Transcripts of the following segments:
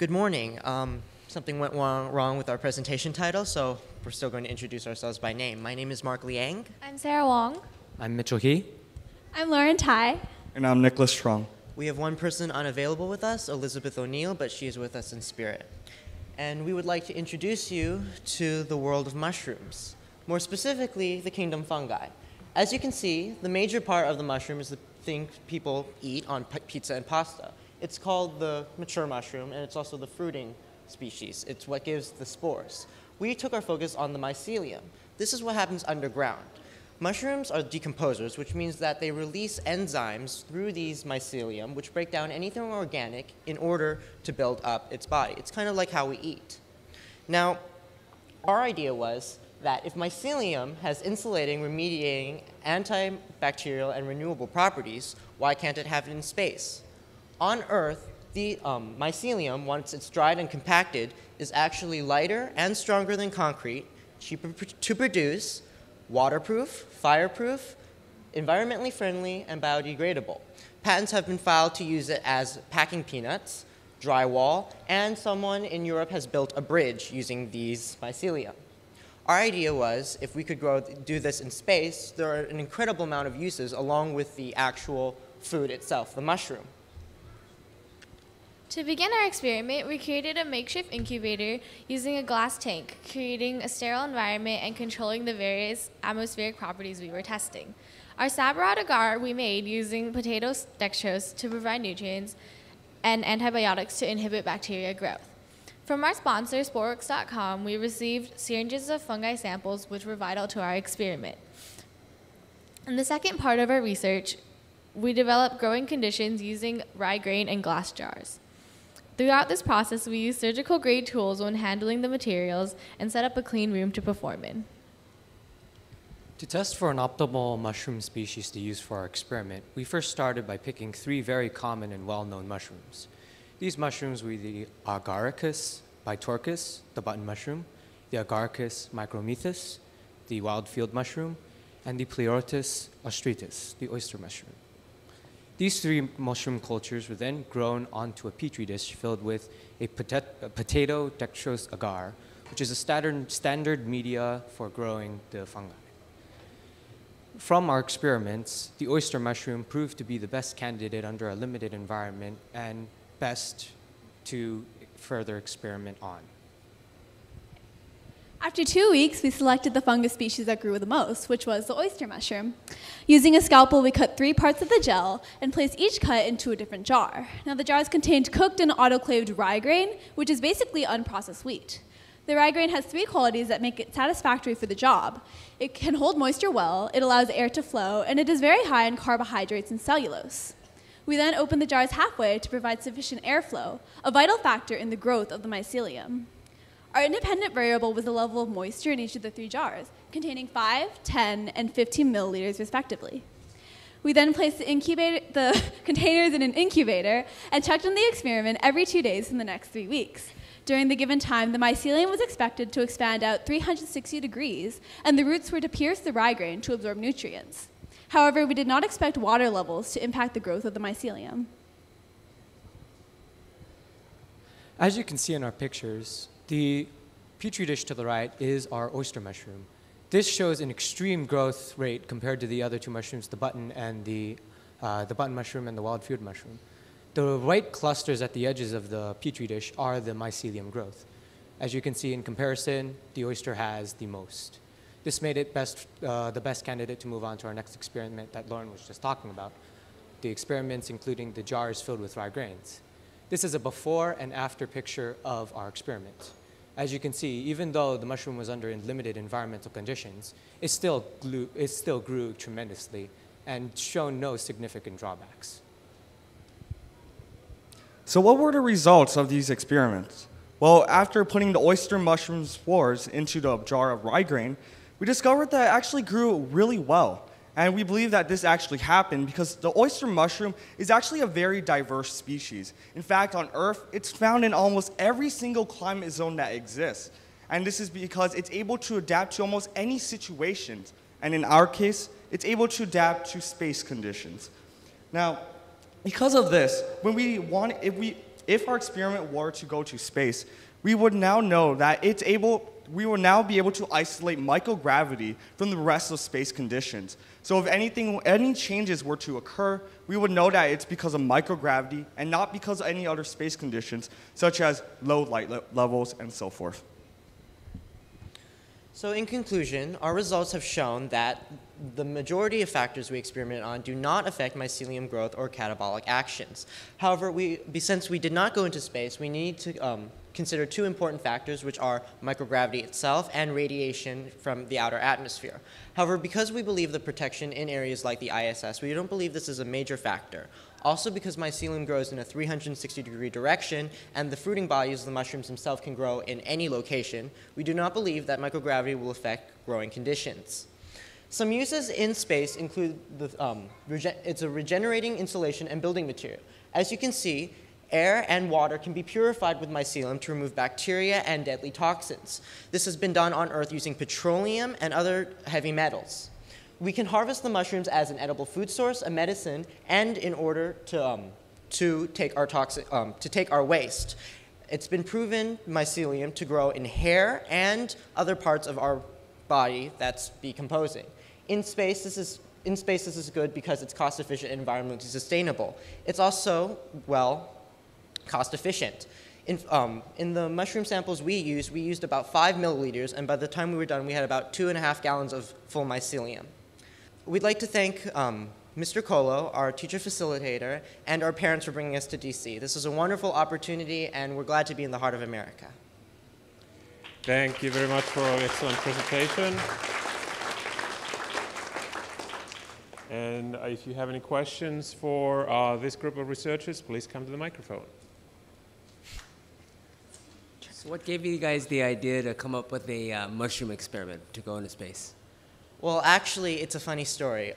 Good morning. Something went wrong with our presentation title, so we're still going to introduce ourselves by name. My name is Mark Liang. I'm Sarah Wong. I'm Mitchell He. I'm Lauren Tai. And I'm Nicholas Strong. We have one person unavailable with us, Elizabeth O'Neill, but she is with us in spirit. And we would like to introduce you to the world of mushrooms, more specifically, the kingdom fungi. As you can see, the major part of the mushroom is the thing people eat on pizza and pasta. It's called the mature mushroom, and it's also the fruiting species. It's what gives the spores. We took our focus on the mycelium. This is what happens underground. Mushrooms are decomposers, which means that they release enzymes through these mycelium, which break down anything organic in order to build up its body. It's kind of like how we eat. Now, our idea was that if mycelium has insulating, remediating, antibacterial, and renewable properties, why can't it have it in space? On Earth, the mycelium, once it's dried and compacted, is actually lighter and stronger than concrete, cheaper to produce, waterproof, fireproof, environmentally friendly, and biodegradable. Patents have been filed to use it as packing peanuts, drywall, and someone in Europe has built a bridge using these mycelium. Our idea was if we could do this in space, there are an incredible amount of uses along with the actual food itself, the mushroom. To begin our experiment, we created a makeshift incubator using a glass tank, creating a sterile environment and controlling the various atmospheric properties we were testing. Our Sabouraud agar we made using potato dextrose to provide nutrients and antibiotics to inhibit bacteria growth. From our sponsor, Sportworks.com, we received syringes of fungi samples which were vital to our experiment. In the second part of our research, we developed growing conditions using rye grain and glass jars. Throughout this process, we used surgical-grade tools when handling the materials and set up a clean room to perform in. To test for an optimal mushroom species to use for our experiment, we first started by picking three very common and well-known mushrooms. These mushrooms were the Agaricus bitorquis, the button mushroom, the Agaricus micromyces, the wild field mushroom, and the Pleurotus ostreatus, the oyster mushroom. These three mushroom cultures were then grown onto a petri dish filled with a potato dextrose agar, which is a standard media for growing the fungi. From our experiments, the oyster mushroom proved to be the best candidate under a limited environment and best to further experiment on. After 2 weeks, we selected the fungus species that grew the most, which was the oyster mushroom. Using a scalpel, we cut three parts of the gel and placed each cut into a different jar. Now, the jars contained cooked and autoclaved rye grain, which is basically unprocessed wheat. The rye grain has three qualities that make it satisfactory for the job. It can hold moisture well, it allows air to flow, and it is very high in carbohydrates and cellulose. We then opened the jars halfway to provide sufficient airflow, a vital factor in the growth of the mycelium. Our independent variable was the level of moisture in each of the three jars, containing 5, 10, and 15 milliliters respectively. We then placed the containers in an incubator and checked on the experiment every 2 days in the next 3 weeks. During the given time, the mycelium was expected to expand out 360 degrees, and the roots were to pierce the rye grain to absorb nutrients. However, we did not expect water levels to impact the growth of the mycelium. As you can see in our pictures, the petri dish to the right is our oyster mushroom. This shows an extreme growth rate compared to the other two mushrooms, the button and the button mushroom and the wild field mushroom. The white clusters at the edges of the petri dish are the mycelium growth. As you can see in comparison, the oyster has the most. This made it the best candidate to move on to our next experiment that Lauren was just talking about, the experiments including the jars filled with rye grains. This is a before and after picture of our experiment. As you can see, even though the mushroom was under limited environmental conditions, it still grew tremendously and showed no significant drawbacks. So what were the results of these experiments? Well, after putting the oyster mushroom spores into the jar of rye grain, we discovered that it actually grew really well. And we believe that this actually happened because the oyster mushroom is actually a very diverse species. In fact, on Earth, it's found in almost every single climate zone that exists. And this is because it's able to adapt to almost any situation. And in our case, it's able to adapt to space conditions. Now, because of this, when we want, if we, if our experiment were to go to space, we would now know that it's able, we will now be able to isolate microgravity from the rest of space conditions. So if anything, any changes were to occur, we would know that it's because of microgravity and not because of any other space conditions, such as low light levels and so forth. So in conclusion, our results have shown that the majority of factors we experiment on do not affect mycelium growth or catabolic actions. However, since we did not go into space, we need to consider two important factors, which are microgravity itself and radiation from the outer atmosphere. However, because we believe the protection in areas like the ISS, we don't believe this is a major factor. Also, because mycelium grows in a 360-degree direction and the fruiting bodies of the mushrooms themselves can grow in any location, we do not believe that microgravity will affect growing conditions. Some uses in space include it's a regenerating insulation and building material. As you can see, air and water can be purified with mycelium to remove bacteria and deadly toxins. This has been done on Earth using petroleum and other heavy metals. We can harvest the mushrooms as an edible food source, a medicine, and in order to take our waste. It's been proven mycelium to grow in hair and other parts of our body that's decomposing. In space, this is good because it's cost efficient and environmentally sustainable. It's also, well, cost efficient. In the mushroom samples we used about 5 milliliters, and by the time we were done, we had about 2.5 gallons of full mycelium. We'd like to thank Mr. Colo, our teacher facilitator, and our parents for bringing us to DC. This is a wonderful opportunity, and we're glad to be in the heart of America. Thank you very much for an excellent presentation. And if you have any questions for this group of researchers, please come to the microphone. So what gave you guys the idea to come up with a mushroom experiment to go into space? Well, actually, it's a funny story.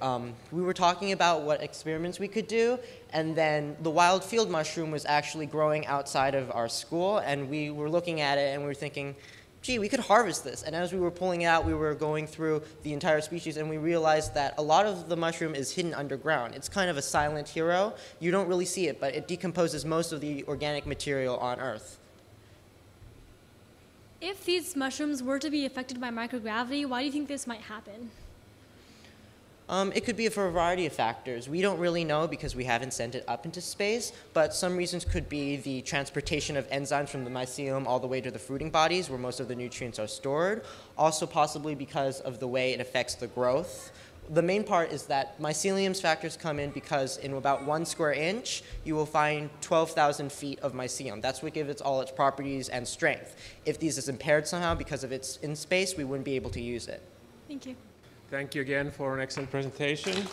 We were talking about what experiments we could do, and then the wild field mushroom was actually growing outside of our school, and we were looking at it, and we were thinking, gee, we could harvest this. And as we were pulling it out, we were going through the entire species, and we realized that a lot of the mushroom is hidden underground. It's kind of a silent hero. You don't really see it, but it decomposes most of the organic material on Earth. If these mushrooms were to be affected by microgravity, why do you think this might happen? It could be for a variety of factors. We don't really know because we haven't sent it up into space, but some reasons could be the transportation of enzymes from the mycelium all the way to the fruiting bodies where most of the nutrients are stored, also possibly because of the way it affects the growth. The main part is that mycelium's factors come in because in about 1 square inch, you will find 12,000 feet of mycelium. That's what gives it all its properties and strength. If these is impaired somehow because of it's in space, we wouldn't be able to use it. Thank you. Thank you again for an excellent presentation.